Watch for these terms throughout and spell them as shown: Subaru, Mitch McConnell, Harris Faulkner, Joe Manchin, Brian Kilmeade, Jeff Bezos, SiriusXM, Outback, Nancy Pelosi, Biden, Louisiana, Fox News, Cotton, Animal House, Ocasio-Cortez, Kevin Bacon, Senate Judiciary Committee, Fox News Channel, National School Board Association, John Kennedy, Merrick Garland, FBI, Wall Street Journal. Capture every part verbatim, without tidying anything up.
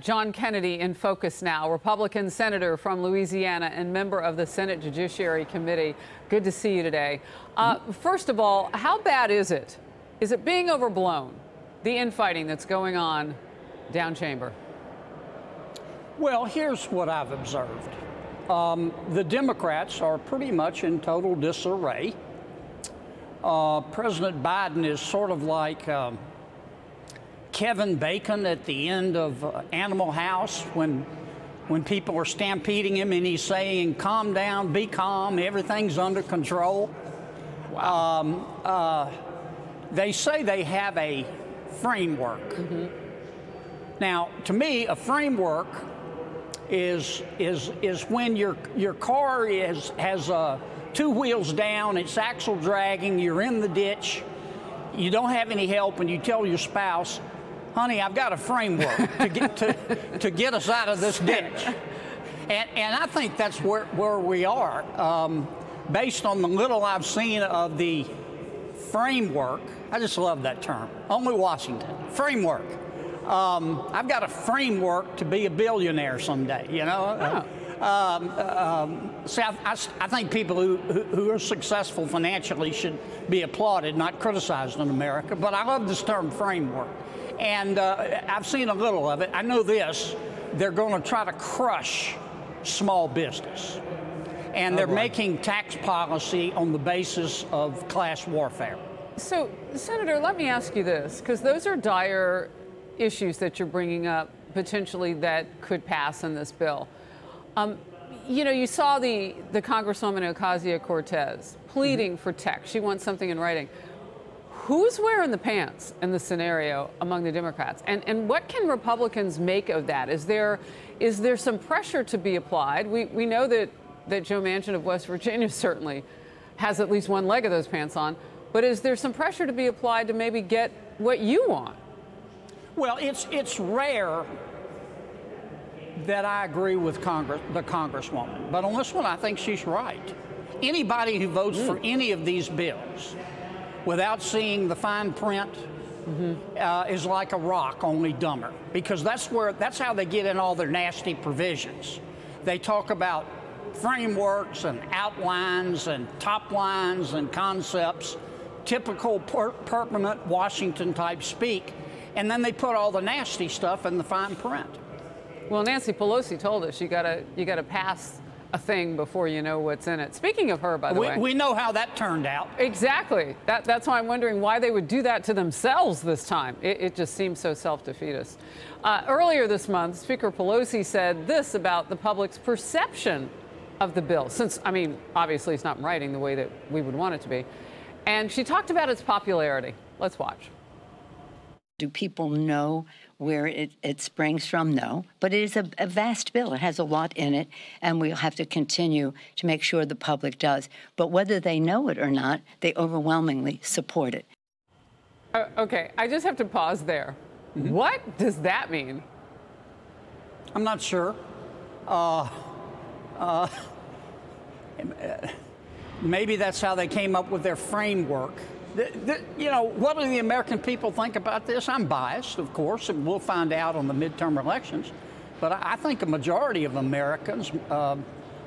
John Kennedy in focus now, Republican senator from Louisiana and member of the Senate Judiciary Committee. Good to see you today. Uh, first of all, how bad is it? Is it being overblown, the infighting that's going on down chamber? Well, here's what I've observed. Um, the Democrats are pretty much in total disarray. Uh, President Biden is sort of like um, Kevin Bacon at the end of uh, Animal House when when people are stampeding him and he's saying, calm down, be calm, everything's under control. Wow. Um, uh, they say they have a framework. Mm-hmm. Now, to me, a framework is is is when your your car is has uh, two wheels down, it's axle dragging, you're in the ditch, you don't have any help, and you tell your spouse, honey, I've got a framework to get to, to get us out of this ditch. And, and I think that's where, where we are. Um, based on the little I've seen of the framework, I just love that term, only Washington, framework. Um, I've got a framework to be a billionaire someday, you know? Oh. Um, um, see, I, I, I think people who, who are successful financially should be applauded, not criticized in America, but I love this term framework. And uh, I've seen a little of it. I know this. They're going to try to crush small business. And oh, they're boy. making tax policy on the basis of class warfare. So, Senator, let me ask you this, because those are dire issues that you're bringing up, potentially, that could pass in this bill. Um, you know, you saw the, the Congresswoman Ocasio-Cortez pleading mm-hmm. for text. She wants something in writing. Who's wearing the pants in the scenario among the Democrats? And, and what can Republicans make of that? Is there, is there some pressure to be applied? We, we know that, that Joe Manchin of West Virginia certainly has at least one leg of those pants on. But is there some pressure to be applied to maybe get what you want? Well, it's, it's rare that I agree with Congress, the Congresswoman. But on this one, I think she's right. Anybody who votes mm. for any of these bills without seeing the fine print mm-hmm. uh, is like a rock, only dumber, because that's where that's how they get in all their nasty provisions. They talk about frameworks and outlines and top lines and concepts, typical per permanent Washington type speak, and then they put all the nasty stuff in the fine print. Well, Nancy Pelosi told us you gotta you gotta pass a thing before you know what's in it. Speaking of her, by the we, way. We know how that turned out. Exactly. That, that's why I'm wondering why they would do that to themselves this time. It, it just seems so self-defeatist. Uh, earlier this month, Speaker Pelosi said this about the public's perception of the bill, since, I mean, obviously it's not in writing the way that we would want it to be. And she talked about its popularity. Let's watch. Do people know where it, it springs from? No. But it is a, a vast bill. It has a lot in it, and we'll have to continue to make sure the public does. But whether they know it or not, they overwhelmingly support it. Uh, okay. I just have to pause there. Mm-hmm. What does that mean? I'm not sure. Uh, uh, maybe that's how they came up with their framework. The, the, you know, what do the American people think about this? I'm biased, of course, and we'll find out on the midterm elections. But I, I think a majority of Americans uh,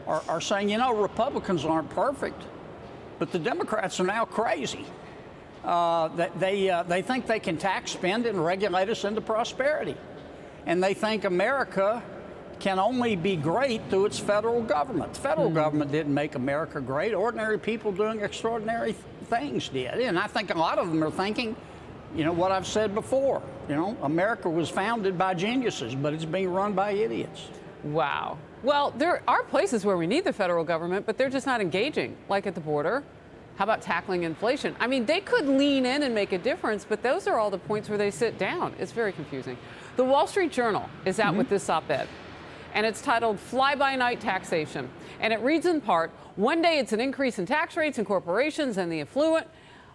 are, are saying, you know, Republicans aren't perfect, but the Democrats are now crazy. Uh, they they, uh, they think they can tax, spend, and regulate us into prosperity. And they think America can only be great through its federal government. The federal mm-hmm. government didn't make America great. Ordinary people doing extraordinary things. things did. And I think a lot of them are thinking, you know, what I've said before, you know, America was founded by geniuses, but it's being run by idiots. Wow. Well, there are places where we need the federal government, but they're just not engaging, like at the border. How about tackling inflation? I mean, they could lean in and make a difference, but those are all the points where they sit down. It's very confusing. The Wall Street Journal is out mm-hmm. with this op-ed, and it's titled Fly-by-Night Taxation. And it reads in part, one day it's an increase in tax rates and corporations and the affluent.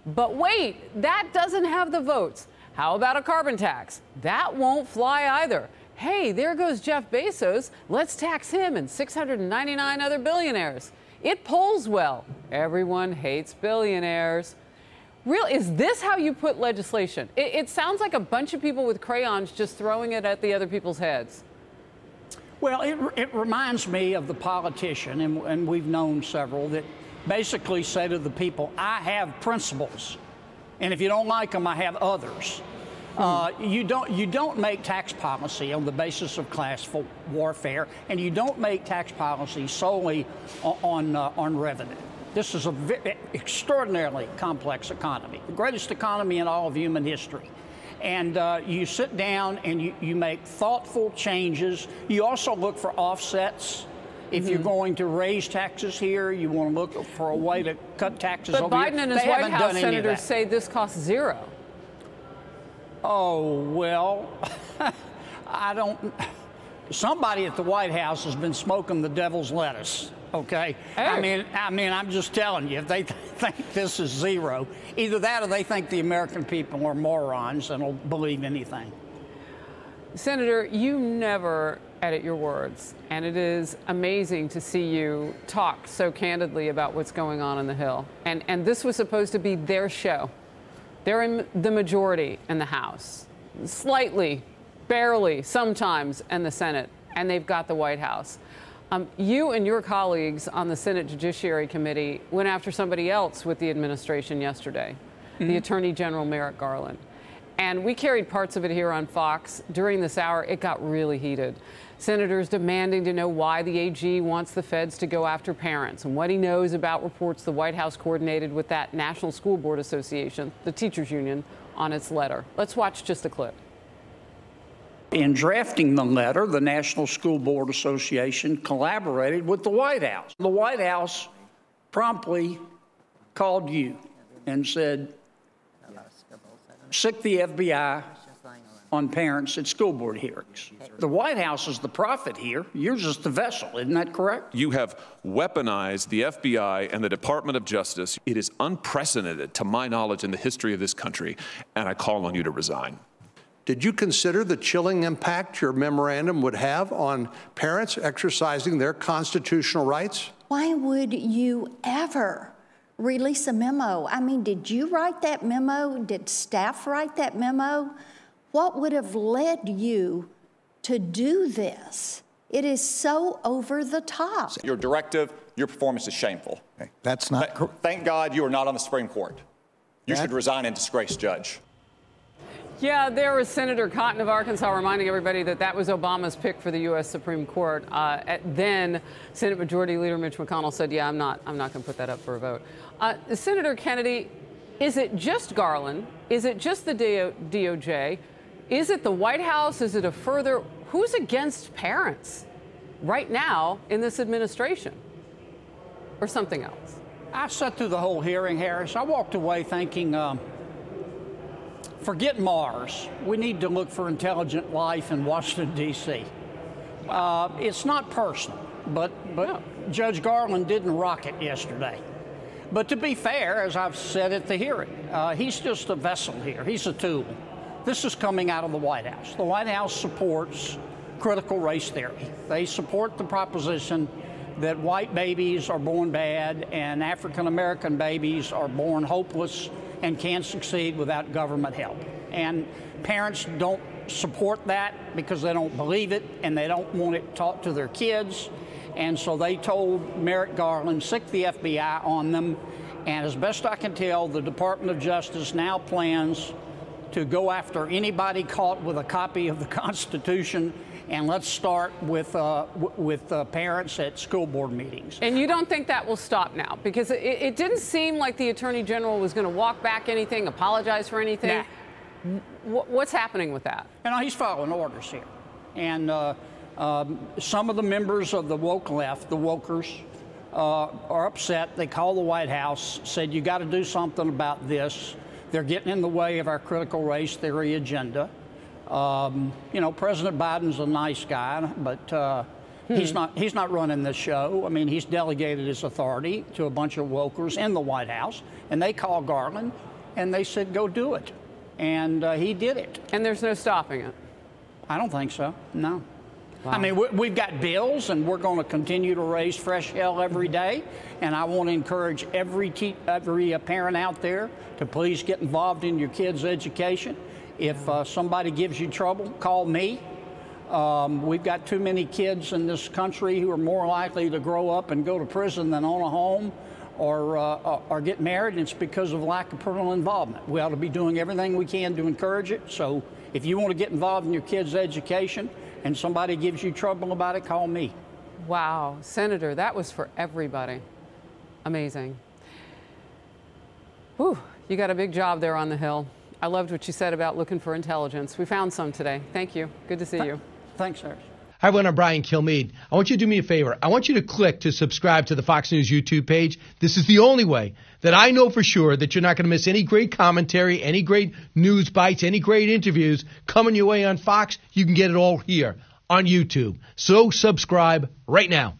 But wait, that doesn't have the votes. How about a carbon tax? That won't fly either. Hey, there goes Jeff Bezos. Let's tax him and six hundred ninety-nine other billionaires. It polls well. Everyone hates billionaires. Real, is this how you put legislation? It, it sounds like a bunch of people with crayons just throwing it at the other people's heads. Well, it, it reminds me of the politician, and, and we've known several, that basically say to the people, I have principles, and if you don't like them, I have others. Hmm. Uh, you don't you don't make tax policy on the basis of class warfare, and you don't make tax policy solely on, uh, on revenue. This is an extraordinarily complex economy, the greatest economy in all of human history. And uh, you sit down and you, you make thoughtful changes. You also look for offsets. If you're going to raise taxes here, you want to look for a way to cut taxes over here. But Biden and his White House senators say this costs zero. Oh, well, I don't. Somebody at the White House has been smoking the devil's lettuce. Okay, hey. I mean, I mean, I'm just telling you, if they th think this is zero, either that or they think the American people are morons and will believe anything. Senator, you never edit your words, and it is amazing to see you talk so candidly about what's going on in the Hill. And and this was supposed to be their show. They're in the majority in the House, slightly, barely, sometimes, and the Senate, and they've got the White House. Um, you and your colleagues on the Senate Judiciary Committee went after somebody else with the administration yesterday, mm-hmm. the Attorney General Merrick Garland. And we carried parts of it here on Fox. During this hour, it got really heated. Senators demanding to know why the A G wants the feds to go after parents and what he knows about reports the White House coordinated with that National School Board Association, the teachers union, on its letter. Let's watch just a clip. In drafting the letter, the National School Board Association collaborated with the White House. The White House promptly called you and said, sic the F B I on parents at school board hearings. The White House is the prophet here. You're just the vessel. Isn't that correct? You have weaponized the F B I and the Department of Justice. It is unprecedented, to my knowledge, in the history of this country, and I call on you to resign. Did you consider the chilling impact your memorandum would have on parents exercising their constitutional rights? Why would you ever release a memo? I mean, did you write that memo? Did staff write that memo? What would have led you to do this? It is so over the top. Your directive, your performance is shameful. Okay. That's not correct. Thank God you are not on the Supreme Court. You that should resign in disgrace, Judge. Yeah, there was Senator Cotton of Arkansas reminding everybody that that was Obama's pick for the U S Supreme Court. Uh, at then Senate Majority Leader Mitch McConnell said, yeah, I'm not I'm not going to put that up for a vote. Uh, Senator Kennedy, is it just Garland? Is it just the D O J? Is it the White House? Is it a further? Who's against parents right now in this administration or something else? I sat through the whole hearing, Harris. I walked away thinking, um, forget Mars. We need to look for intelligent life in Washington, D C Uh, it's not personal, but, but no. Judge Garland didn't rock it yesterday. But to be fair, as I've said at the hearing, uh, he's just a vessel here. He's a tool. This is coming out of the White House. The White House supports critical race theory. They support the proposition that white babies are born bad and African-American babies are born hopeless and can't succeed without government help. And parents don't support that because they don't believe it and they don't want it taught to their kids. And so they told Merrick Garland, sic the F B I on them. And as best I can tell, the Department of Justice now plans to go after anybody caught with a copy of the Constitution, and let's start with uh, w with uh, parents at school board meetings. And you don't think that will stop now? Because it, it didn't seem like the Attorney General was going to walk back anything, apologize for anything. Nah. W what's happening with that? You know, he's following orders here. And uh, um, some of the members of the woke left, the wokers, uh, are upset. They called the White House, said, you got to do something about this. They're getting in the way of our critical race theory agenda. Um, you know, President Biden's a nice guy, but uh, hmm. he's not he's not running this show. I mean, he's delegated his authority to a bunch of wokers in the White House, and they called Garland, and they said, go do it. And uh, he did it. And there's no stopping it. I don't think so, no. Wow. I mean, we, we've got bills, and we're going to continue to raise fresh hell every day. And I want to encourage every te every parent out there to please get involved in your kids' education. If uh, somebody gives you trouble, call me. Um, we've got too many kids in this country who are more likely to grow up and go to prison than own a home or, uh, or get married, and it's because of lack of parental involvement. We ought to be doing everything we can to encourage it. So if you want to get involved in your kids' education and somebody gives you trouble about it, call me. Wow, Senator, that was for everybody. Amazing. Whew, you got a big job there on the Hill. I loved what you said about looking for intelligence. We found some today. Thank you. Good to see Th you. Thanks, sir. Hi, everyone. I'm Brian Kilmeade. I want you to do me a favor. I want you to click to subscribe to the Fox News YouTube page. This is the only way that I know for sure that you're not going to miss any great commentary, any great news bites, any great interviews coming your way on Fox. You can get it all here on YouTube. So subscribe right now.